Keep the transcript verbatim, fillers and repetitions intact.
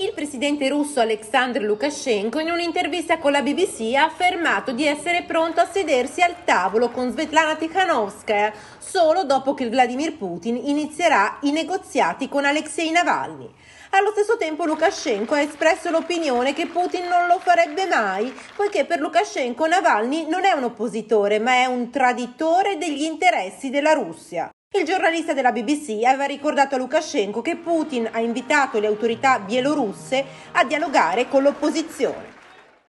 Il presidente russo Alexander Lukashenko in un'intervista con la B B C ha affermato di essere pronto a sedersi al tavolo con Svetlana Tikhanovskaya solo dopo che Vladimir Putin inizierà i negoziati con Alexei Navalny. Allo stesso tempo Lukashenko ha espresso l'opinione che Putin non lo farebbe mai, poiché per Lukashenko Navalny non è un oppositore, ma è un traditore degli interessi della Russia. Il giornalista della B B C aveva ricordato a Lukashenko che Putin ha invitato le autorità bielorusse a dialogare con l'opposizione.